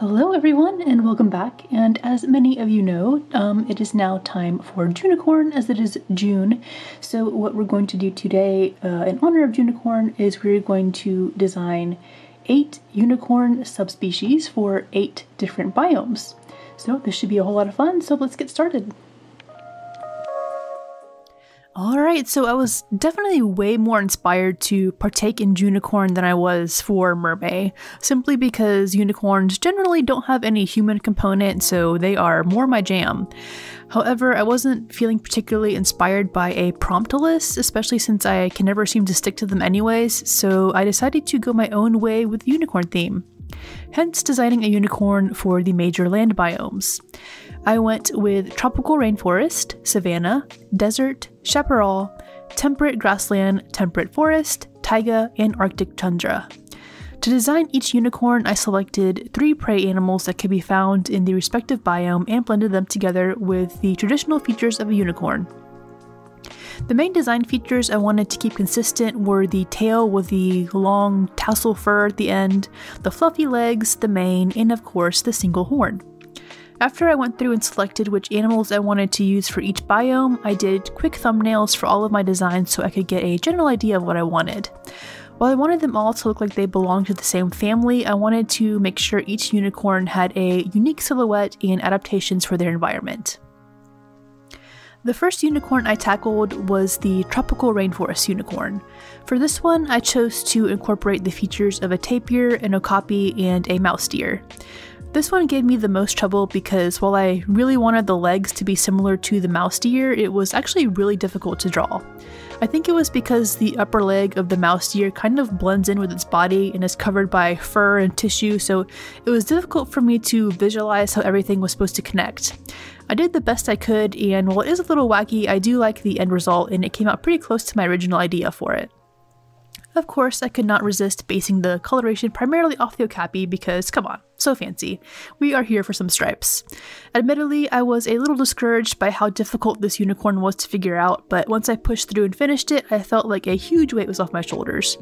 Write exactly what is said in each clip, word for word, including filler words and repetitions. Hello everyone and welcome back, and as many of you know, um, it is now time for Junicorn as it is June. So what we're going to do today uh, in honor of Junicorn is we're going to design eight unicorn subspecies for eight different biomes. So this should be a whole lot of fun, so let's get started. Alright, so I was definitely way more inspired to partake in Junicorn than I was for Mermay, simply because unicorns generally don't have any human component, so they are more my jam. However, I wasn't feeling particularly inspired by a prompt list, especially since I can never seem to stick to them anyways, so I decided to go my own way with the unicorn theme. Hence designing a unicorn for the major land biomes. I went with tropical rainforest, savanna, desert, chaparral, temperate grassland, temperate forest, taiga, and arctic tundra. To design each unicorn, I selected three prey animals that could be found in the respective biome and blended them together with the traditional features of a unicorn. The main design features I wanted to keep consistent were the tail with the long tassel fur at the end, the fluffy legs, the mane, and of course the single horn. After I went through and selected which animals I wanted to use for each biome, I did quick thumbnails for all of my designs so I could get a general idea of what I wanted. While I wanted them all to look like they belonged to the same family, I wanted to make sure each unicorn had a unique silhouette and adaptations for their environment. The first unicorn I tackled was the tropical rainforest unicorn. For this one, I chose to incorporate the features of a tapir, an okapi, and a mouse deer. This one gave me the most trouble because while I really wanted the legs to be similar to the mouse deer, it was actually really difficult to draw. I think it was because the upper leg of the mouse deer kind of blends in with its body and is covered by fur and tissue, so it was difficult for me to visualize how everything was supposed to connect. I did the best I could, and while it is a little wacky, I do like the end result, and it came out pretty close to my original idea for it. Of course, I could not resist basing the coloration primarily off the okapi because, come on, so fancy. We are here for some stripes. Admittedly, I was a little discouraged by how difficult this unicorn was to figure out, but once I pushed through and finished it, I felt like a huge weight was off my shoulders.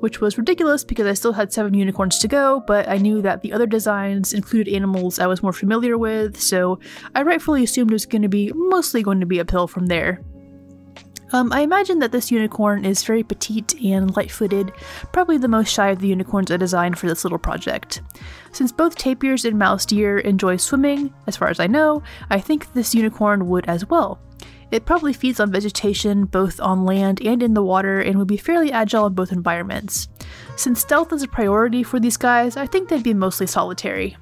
Which was ridiculous because I still had seven unicorns to go, but I knew that the other designs included animals I was more familiar with, so I rightfully assumed it was going to be mostly going to be uphill from there. Um, I imagine that this unicorn is very petite and light-footed, probably the most shy of the unicorns I designed for this little project. Since both tapirs and mouse deer enjoy swimming, as far as I know, I think this unicorn would as well. It probably feeds on vegetation both on land and in the water and would be fairly agile in both environments. Since stealth is a priority for these guys, I think they'd be mostly solitary.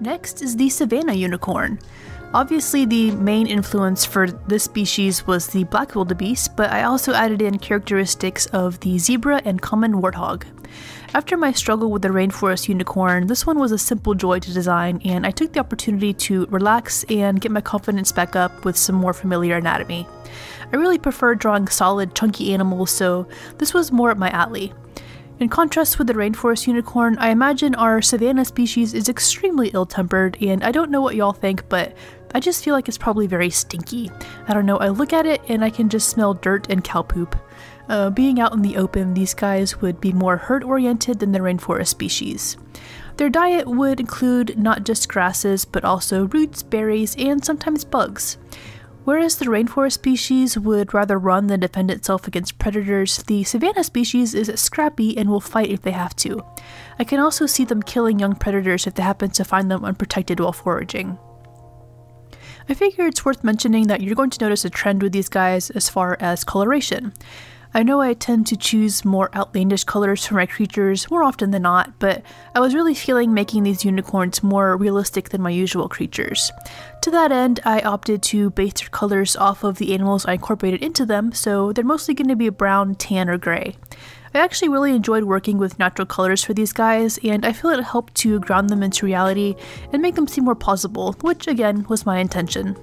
Next is the savanna unicorn. Obviously, the main influence for this species was the black wildebeest, but I also added in characteristics of the zebra and common warthog. After my struggle with the rainforest unicorn, this one was a simple joy to design, and I took the opportunity to relax and get my confidence back up with some more familiar anatomy. I really prefer drawing solid, chunky animals, so this was more up my alley. In contrast with the rainforest unicorn, I imagine our savanna species is extremely ill-tempered, and I don't know what y'all think, but I just feel like it's probably very stinky. I don't know, I look at it and I can just smell dirt and cow poop. Uh, being out in the open, these guys would be more herd-oriented than the rainforest species. Their diet would include not just grasses, but also roots, berries, and sometimes bugs. Whereas the rainforest species would rather run than defend itself against predators, the savanna species is scrappy and will fight if they have to. I can also see them killing young predators if they happen to find them unprotected while foraging. I figure it's worth mentioning that you're going to notice a trend with these guys as far as coloration. I know I tend to choose more outlandish colors for my creatures more often than not, but I was really feeling making these unicorns more realistic than my usual creatures. To that end, I opted to base their colors off of the animals I incorporated into them, so they're mostly going to be brown, tan, or gray. I actually really enjoyed working with natural colors for these guys, and I feel it helped to ground them into reality and make them seem more plausible, which again was my intention.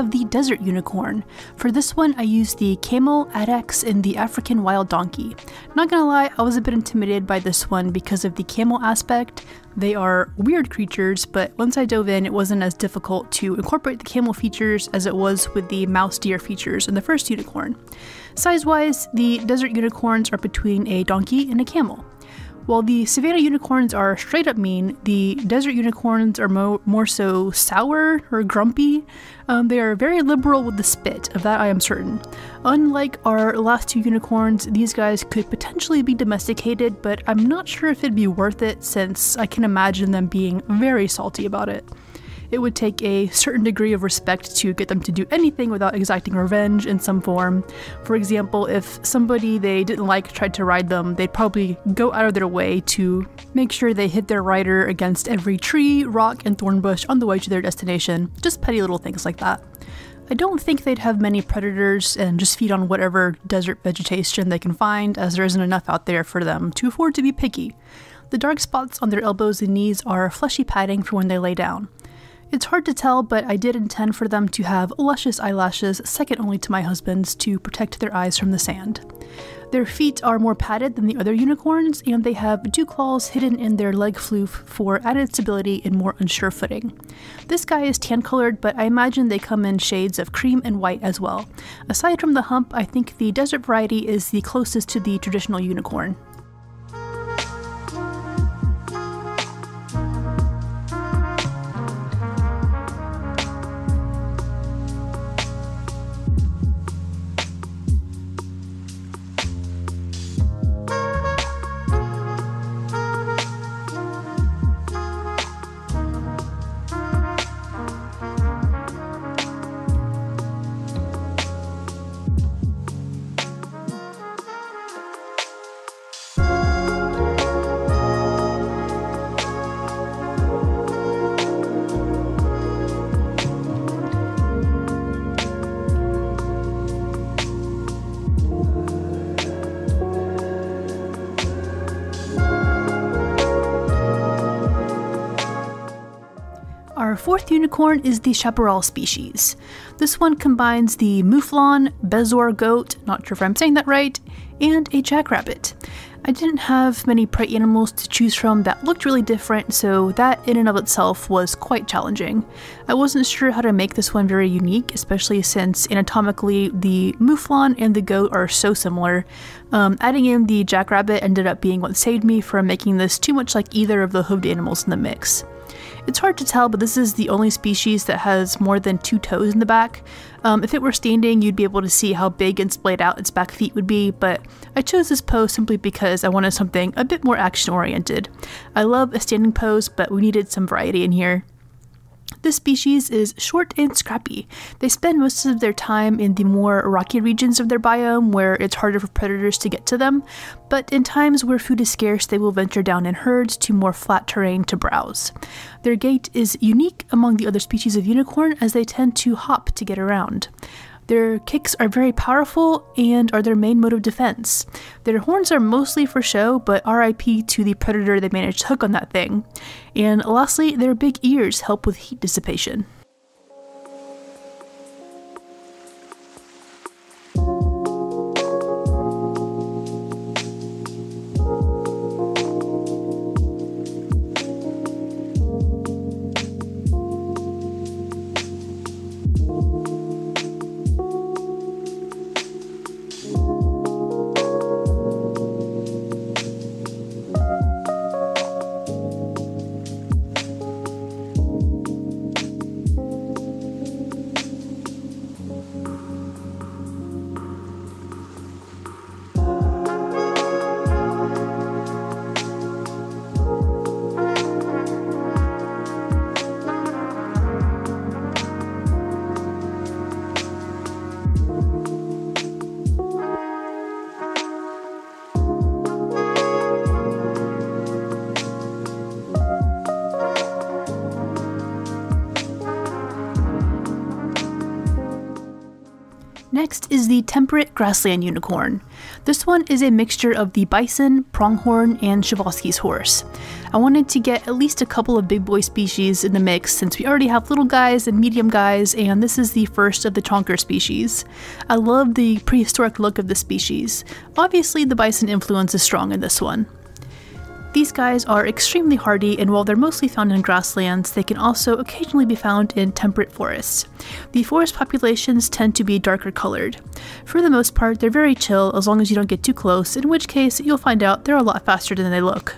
have the desert unicorn. For this one, I used the Camel Addax and the African wild donkey. Not gonna lie, I was a bit intimidated by this one because of the camel aspect. They are weird creatures, but once I dove in, it wasn't as difficult to incorporate the camel features as it was with the mouse deer features in the first unicorn. Size-wise, the desert unicorns are between a donkey and a camel. While the savanna unicorns are straight up mean, the desert unicorns are mo more so sour or grumpy. Um, they are very liberal with the spit, of that I am certain. Unlike our last two unicorns, these guys could potentially be domesticated, but I'm not sure if it'd be worth it since I can imagine them being very salty about it. It would take a certain degree of respect to get them to do anything without exacting revenge in some form. For example, if somebody they didn't like tried to ride them, they'd probably go out of their way to make sure they hit their rider against every tree, rock, and thorn bush on the way to their destination. Just petty little things like that. I don't think they'd have many predators and just feed on whatever desert vegetation they can find, as there isn't enough out there for them to afford to be picky. The dark spots on their elbows and knees are fleshy padding for when they lay down. It's hard to tell, but I did intend for them to have luscious eyelashes, second only to my husband's, to protect their eyes from the sand. Their feet are more padded than the other unicorns, and they have dew claws hidden in their leg floof for added stability and more unsure footing. This guy is tan-colored, but I imagine they come in shades of cream and white as well. Aside from the hump, I think the desert variety is the closest to the traditional unicorn. Our fourth unicorn is the chaparral species. This one combines the mouflon, bezor goat, not sure if I'm saying that right, and a jackrabbit. I didn't have many prey animals to choose from that looked really different, so that in and of itself was quite challenging. I wasn't sure how to make this one very unique, especially since anatomically the mouflon and the goat are so similar. Um, adding in the jackrabbit ended up being what saved me from making this too much like either of the hooved animals in the mix. It's hard to tell, but this is the only species that has more than two toes in the back. Um, if it were standing, you'd be able to see how big and splayed out its back feet would be, but I chose this pose simply because I wanted something a bit more action-oriented. I love a standing pose, but we needed some variety in here. This species is short and scrappy. They spend most of their time in the more rocky regions of their biome where it's harder for predators to get to them, but in times where food is scarce, they will venture down in herds to more flat terrain to browse. Their gait is unique among the other species of unicorn as they tend to hop to get around. Their kicks are very powerful and are their main mode of defense. Their horns are mostly for show, but R I P to the predator they managed to hook on that thing. And lastly, their big ears help with heat dissipation. Next is the temperate grassland unicorn. This one is a mixture of the bison, pronghorn, and Chevalski's horse. I wanted to get at least a couple of big boy species in the mix since we already have little guys and medium guys, and this is the first of the chonker species. I love the prehistoric look of the species. Obviously the bison influence is strong in this one. These guys are extremely hardy, and while they're mostly found in grasslands, they can also occasionally be found in temperate forests. The forest populations tend to be darker colored. For the most part, they're very chill as long as you don't get too close, in which case you'll find out they're a lot faster than they look.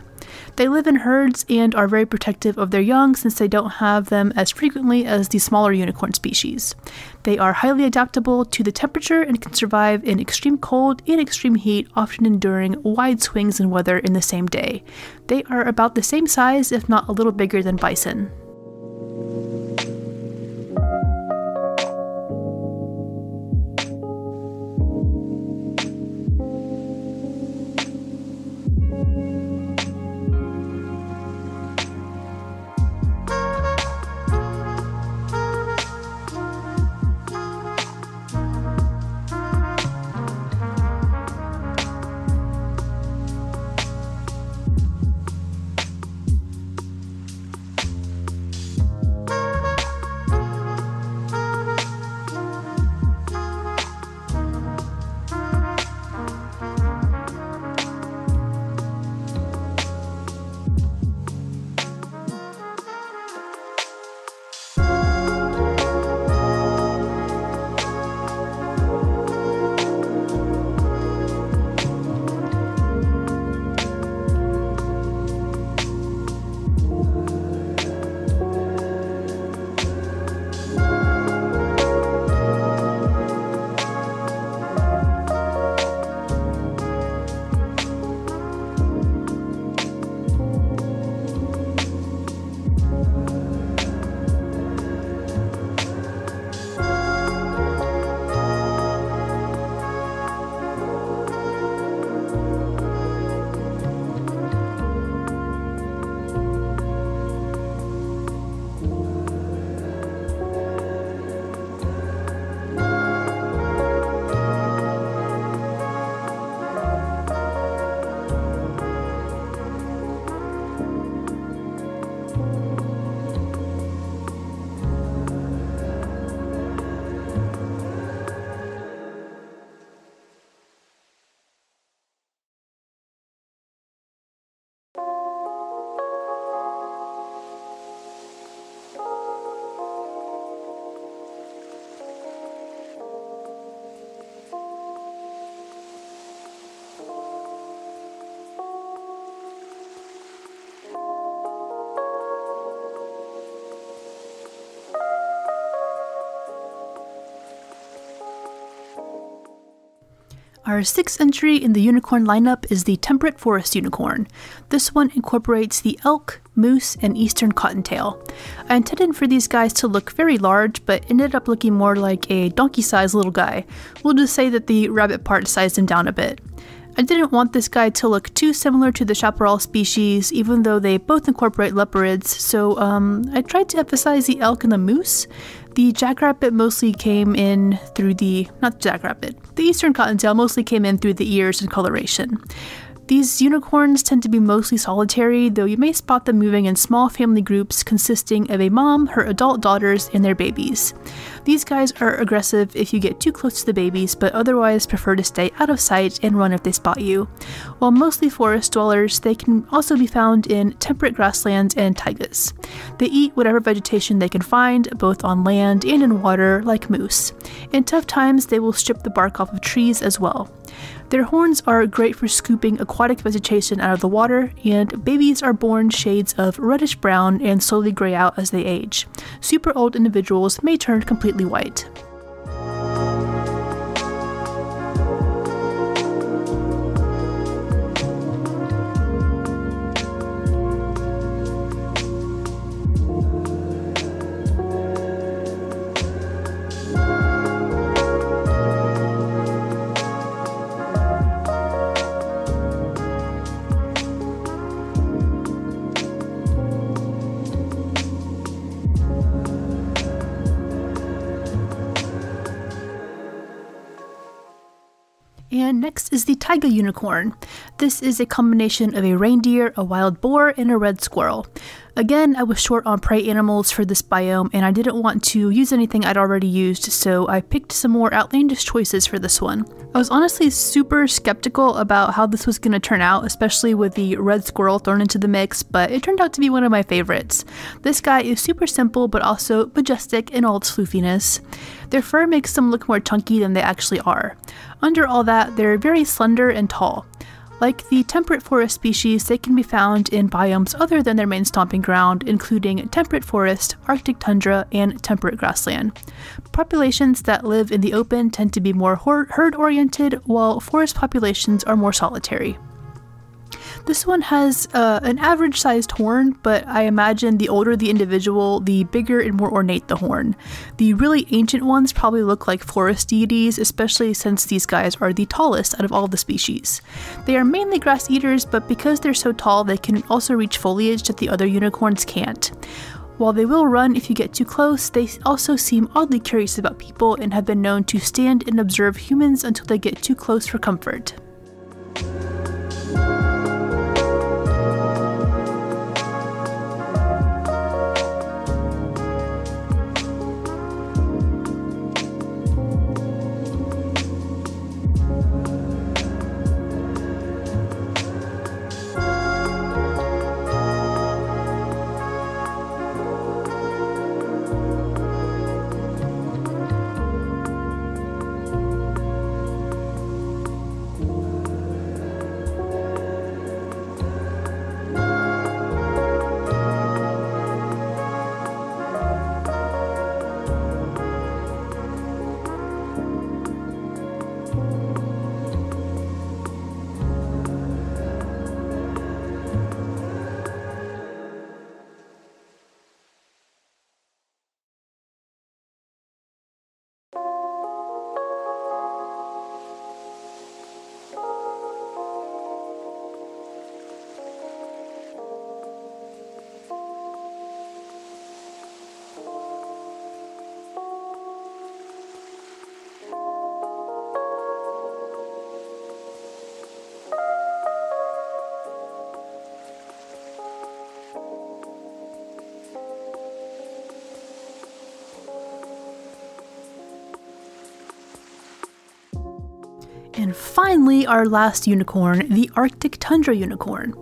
They live in herds and are very protective of their young since they don't have them as frequently as the smaller unicorn species. They are highly adaptable to the temperature and can survive in extreme cold and extreme heat, often enduring wide swings in weather in the same day. They are about the same size, if not a little bigger than bison. Our sixth entry in the unicorn lineup is the temperate forest unicorn. This one incorporates the elk, moose, and eastern cottontail. I intended for these guys to look very large, but ended up looking more like a donkey-sized little guy. We'll just say that the rabbit part sized him down a bit. I didn't want this guy to look too similar to the chaparral species, even though they both incorporate leopards, so um, I tried to emphasize the elk and the moose. The jackrabbit mostly came in through the, not the jackrabbit, the eastern cottontail mostly came in through the ears and coloration. These unicorns tend to be mostly solitary, though you may spot them moving in small family groups consisting of a mom, her adult daughters, and their babies. These guys are aggressive if you get too close to the babies, but otherwise prefer to stay out of sight and run if they spot you. While mostly forest dwellers, they can also be found in temperate grasslands and taigas. They eat whatever vegetation they can find, both on land and in water, like moose. In tough times, they will strip the bark off of trees as well. Their horns are great for scooping aquatic vegetation out of the water, and babies are born shades of reddish brown and slowly gray out as they age. Super old individuals may turn completely white. And next is the taiga unicorn. This is a combination of a reindeer, a wild boar, and a red squirrel. Again, I was short on prey animals for this biome and I didn't want to use anything I'd already used, so I picked some more outlandish choices for this one. I was honestly super skeptical about how this was going to turn out, especially with the red squirrel thrown into the mix, but it turned out to be one of my favorites. This guy is super simple but also majestic in all its floofiness. Their fur makes them look more chunky than they actually are. Under all that, they're very slender and tall. Like the temperate forest species, they can be found in biomes other than their main stomping ground, including temperate forest, arctic tundra, and temperate grassland. Populations that live in the open tend to be more herd-oriented, while forest populations are more solitary. This one has uh, an average-sized horn, but I imagine the older the individual, the bigger and more ornate the horn. The really ancient ones probably look like forest deities, especially since these guys are the tallest out of all the species. They are mainly grass eaters, but because they're so tall, they can also reach foliage that the other unicorns can't. While they will run if you get too close, they also seem oddly curious about people and have been known to stand and observe humans until they get too close for comfort. And finally, our last unicorn, the Arctic Tundra unicorn.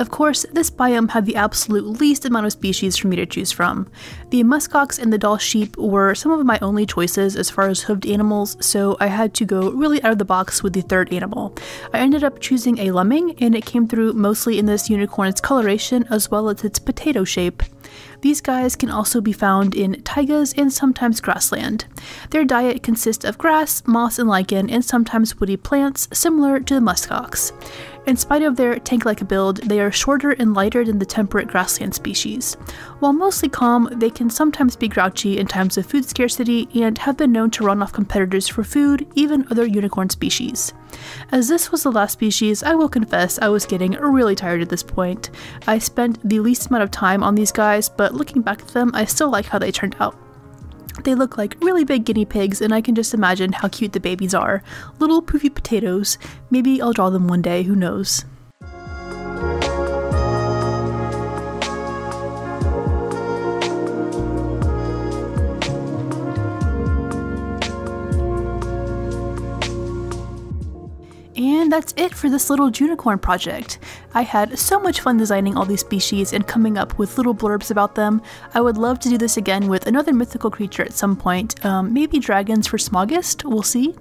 Of course, this biome had the absolute least amount of species for me to choose from. The muskox and the doll sheep were some of my only choices as far as hoofed animals, so I had to go really out of the box with the third animal. I ended up choosing a lemming, and it came through mostly in this unicorn's coloration as well as its potato shape. These guys can also be found in taigas and sometimes grassland. Their diet consists of grass, moss and lichen, and sometimes woody plants similar to the muskox. In spite of their tank-like build, they are shorter and lighter than the temperate grassland species. While mostly calm, they can sometimes be grouchy in times of food scarcity and have been known to run off competitors for food, even other unicorn species. As this was the last species, I will confess I was getting really tired at this point. I spent the least amount of time on these guys, but looking back at them, I still like how they turned out. They look like really big guinea pigs, and I can just imagine how cute the babies are. Little poofy potatoes. Maybe I'll draw them one day, who knows. And that's it for this little Junicorn project. I had so much fun designing all these species and coming up with little blurbs about them. I would love to do this again with another mythical creature at some point, um, maybe dragons for Smogist, we'll see.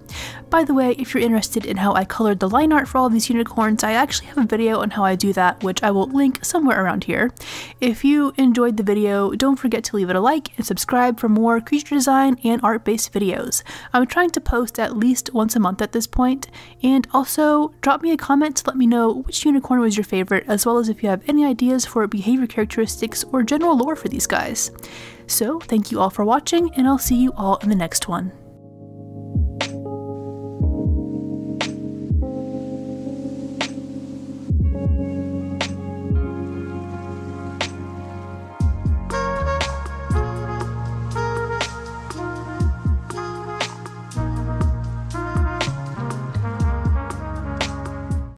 By the way, if you're interested in how I colored the line art for all these unicorns, I actually have a video on how I do that, which I will link somewhere around here. If you enjoyed the video, don't forget to leave it a like and subscribe for more creature design and art-based videos. I'm trying to post at least once a month at this point, and also drop me a comment to let me know which unicorn was your favorite, as well as if you have any ideas for behavior characteristics or general lore for these guys. So, thank you all for watching, and I'll see you all in the next one.